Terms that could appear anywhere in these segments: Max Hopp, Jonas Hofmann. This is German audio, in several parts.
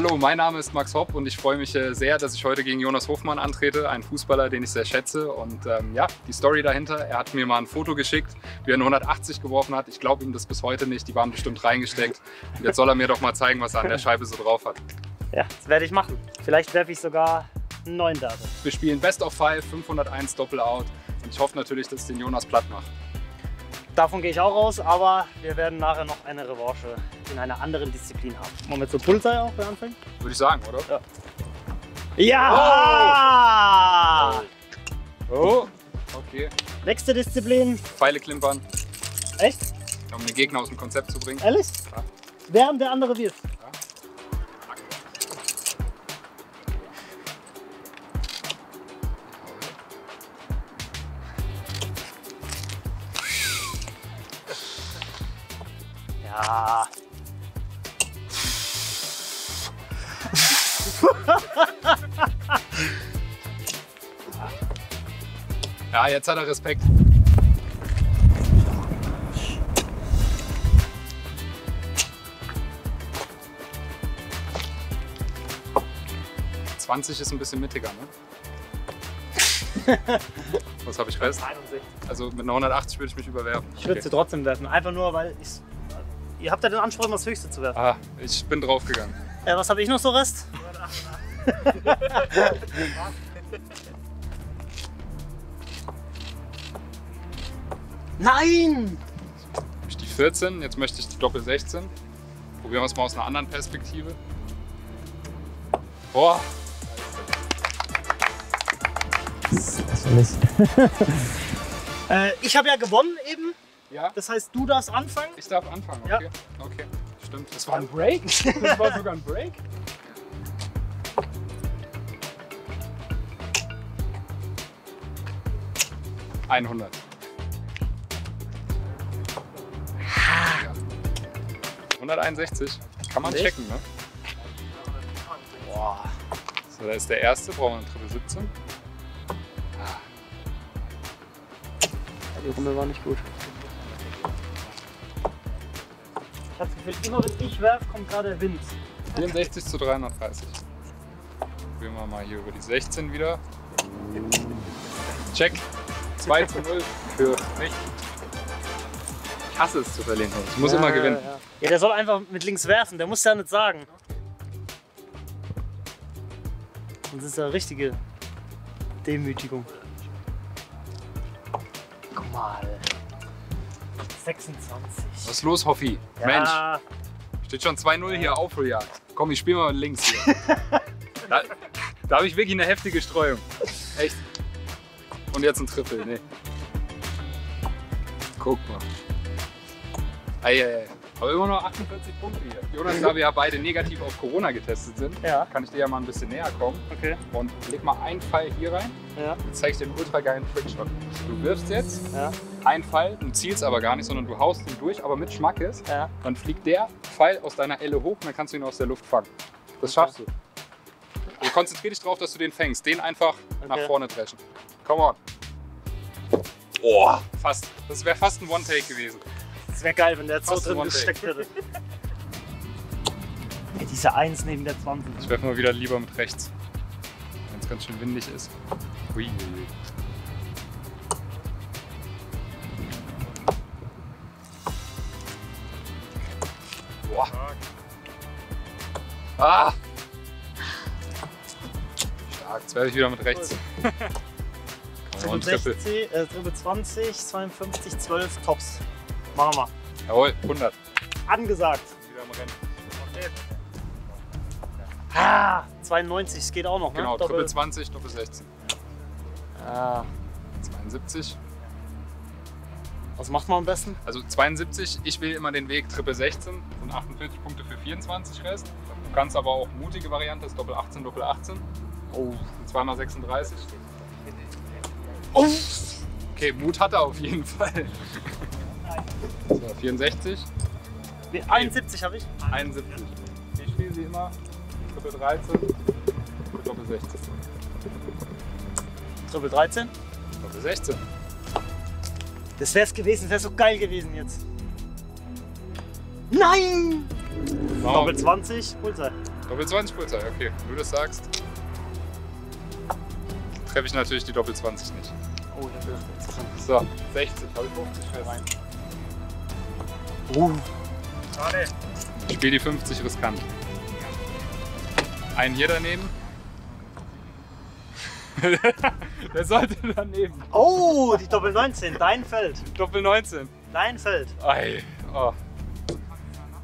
hallo, mein Name ist Max Hopp und ich freue mich sehr, dass ich heute gegen Jonas Hofmann antrete, einen Fußballer, den ich sehr schätze. Und ja, die Story dahinter, er hat mir mal ein Foto geschickt, wie er eine 180 geworfen hat. Ich glaube ihm das bis heute nicht, die waren bestimmt reingesteckt. Und jetzt soll er mir doch mal zeigen, was er an der Scheibe so drauf hat. Ja, das werde ich machen. Vielleicht werfe ich sogar einen neuen Date. Wir spielen Best of 5, 501 Doppel-Out und ich hoffe natürlich, dass es den Jonas platt macht. Davon gehe ich auch raus, aber wir werden nachher noch eine Revanche in einer anderen Disziplin haben. Machen wir jetzt so Bullseye auch bei Anfang? Würde ich sagen, oder? Ja! Ja! Oh! Oh. Okay. Nächste Disziplin. Pfeile klimpern. Echt? Um den Gegner aus dem Konzept zu bringen. Ehrlich? Ja. Während der andere wirft. Ja. Ja. Ja, jetzt hat er Respekt. '20 ist ein bisschen mittiger, ne? Was habe ich fest? 61. Also mit einer 180 würde ich mich überwerfen. Ich würde sie trotzdem werfen, einfach nur, weil ich... Ihr habt ja den Anspruch, das Höchste zu werfen. Ah, ich bin draufgegangen. Was habe ich noch so Rest? Nein! Ich die 14, jetzt möchte ich die Doppel 16. Probieren wir es mal aus einer anderen Perspektive. Boah! Das war nicht. Ich habe ja gewonnen eben. Ja. Das heißt, du darfst anfangen? Ich darf anfangen, okay. Ja. Okay, stimmt. Das war ein Break? Das war sogar ein Break? Ja. 100. Ja. 161. Kann man checken, ne? Boah. So, da ist der erste. Brauchen wir einen Triple 17. Ah. Die Runde war nicht gut. Ich habe das Gefühl, immer wenn ich werfe, kommt gerade der Wind. 64 zu 330. Probieren wir mal hier über die 16 wieder. Check. 2 zu 0 für mich. Ich hasse es zu verlieren. Ich muss immer gewinnen. Ja. Ja, der soll einfach mit links werfen. Der muss ja nicht sagen. Das ist eine richtige Demütigung. Guck mal. 26. Was ist los, Hoffi? Ja. Mensch, steht schon 2-0 hier, Aufholjagd. Komm, ich spiele mal links hier. da habe ich wirklich eine heftige Streuung. Echt. Und jetzt ein Triple, ne. Guck mal. Eieiei. Aber immer noch 48 Punkte hier. Jonas, da wir ja beide negativ auf Corona getestet sind, kann ich dir ja mal ein bisschen näher kommen. Okay. Und leg mal einen Pfeil hier rein. Ja. Jetzt zeige ich dir einen ultra geilen Trickshot. Du wirfst jetzt einen Pfeil, du zielst aber gar nicht, sondern du haust ihn durch, aber mit Schmackes. Ja. Dann fliegt der Pfeil aus deiner Elle hoch und dann kannst du ihn aus der Luft fangen. Das schaffst du. Also konzentrier dich drauf, dass du den fängst. Den einfach nach vorne dreschen. Come on. Oh, fast. Das wäre fast ein One-Take gewesen. Das wäre geil, wenn der jetzt so drin gesteckt hätte. Ey, diese 1 neben der 20. Ich werfe mal wieder lieber mit rechts, wenn es ganz schön windig ist. Hui. Boah. Ah! Stark, jetzt werfe ich wieder mit rechts. Und Triple 20, 52, 12 Tops. Machen wir mal. Jawohl, 100. Angesagt. Wieder am Rennen. Okay. Ah, 92, es geht auch noch. Genau, ne? Doppel 20, Doppel 16. Ah. 72. Was macht man am besten? Also 72, ich will immer den Weg Triple 16, sind 48 Punkte für 24 Rest. Du kannst aber auch mutige Variante, das Doppel 18, Doppel 18. Oh. 2 x 36. Oh. Okay, Mut hat er auf jeden Fall. So, 64. Nee, 71 habe ich. 71. Ich spiele sie immer. Triple 13. Doppel 16. Triple 13? Doppel 16. Das wär's gewesen, das wäre so geil gewesen jetzt. Nein! Doppel 20, Bullseye. Doppel-20 Polizei, okay, wenn du das sagst. Treffe ich natürlich die Doppel-20 nicht. Oh, das wird interessant. So, 16, habe ich 50 rein. Schade. Ich spiele die 50 riskant. Einen hier daneben. Der sollte daneben. Oh, die Doppel-19, dein Feld. Doppel-19. Dein Feld. Ei, oh.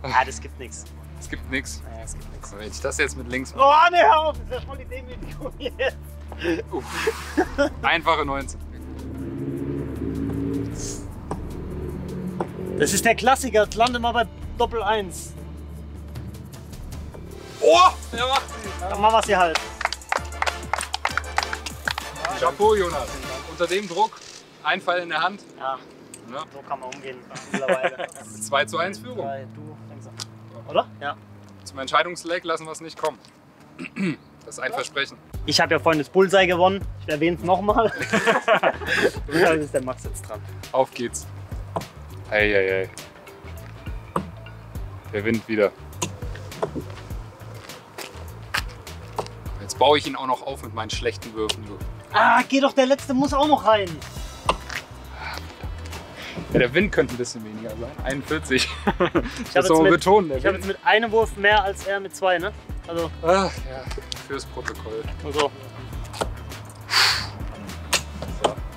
Ah, das gibt nichts. Es gibt nichts. Naja, es gibt nichts. Wenn ich das jetzt mit links mache. Oh, ne, hör auf! Das ist ja voll die Demütigung jetzt. Einfache 19. Das ist der Klassiker. Jetzt lande mal bei Doppel 1. Oh, der macht sie. Dann machen wir sie halt. Chapeau, Jonas. Unter dem Druck, ein Pfeil in der Hand. Ja, ja. So kann man umgehen mittlerweile. 2:1 Führung. Du fängst an. Oder? Ja. Zum Entscheidungsleg lassen wir es nicht kommen. Das ist ein Versprechen. Ich habe ja vorhin das Bullseye gewonnen. Ich erwähne es nochmal. Dann ist der Max jetzt dran. Auf geht's. Hey, hey, hey. Der Wind wieder. Jetzt baue ich ihn auch noch auf mit meinen schlechten Würfen. Ah, geh doch, der letzte muss auch noch rein. Ja, der Wind könnte ein bisschen weniger sein. 41. Ich muss aber betonen. Ich habe jetzt mit einem Wurf mehr als er mit zwei, ne? Also. Ach ja, fürs Protokoll. Also. So.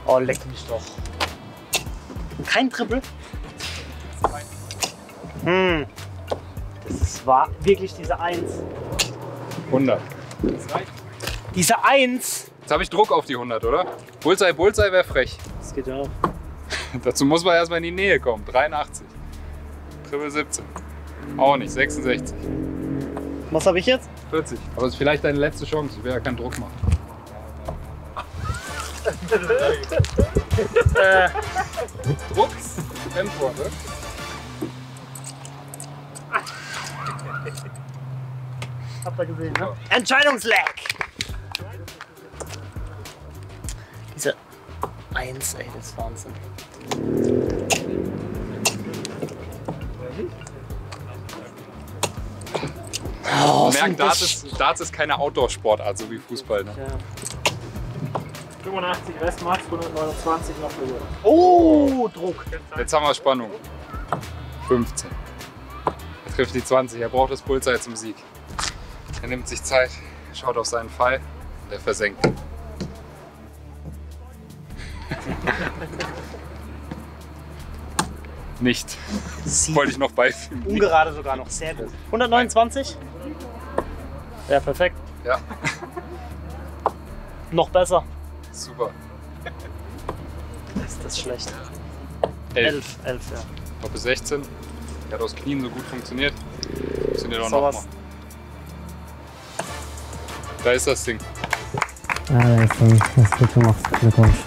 Oh, leck mich doch. Kein Triple? Hm. Das war wirklich diese 1. 100. Das reicht. Diese 1? Jetzt habe ich Druck auf die 100, oder? Bullseye, Bullseye wäre frech. Das geht ja auch. Dazu muss man erstmal in die Nähe kommen. 83. Triple 17. Auch nicht. 66. Was habe ich jetzt? 40. Aber das ist vielleicht deine letzte Chance. Ich will ja keinen Druck machen. Druck? Tempo, ne? Habt ihr gesehen, ne? Ja. Entscheidungslag! Diese 1, ey, das ist Wahnsinn. Oh, merkt, Darts ist keine Outdoor-Sportart, so wie Fußball. Ne? Ja. 85 Westmarks, 129 noch verloren. Oh, Druck! Jetzt haben wir Spannung. 15. Er trifft die 20, er braucht das Bullseye zum Sieg. Er nimmt sich Zeit, schaut auf seinen Pfeil und er versenkt. Nicht. Sieben. Wollte ich noch beifügen. Ungerade sogar noch, sehr gut. 129? Ja, perfekt. Ja. Noch besser. Super. Ist das schlecht. 11. 11, ja. Doppel 16. Der hat aus Knien so gut funktioniert. Funktioniert auch nochmal. Da ist das Ding. Ah, da ist das. Das wird gemacht. Glückwunsch.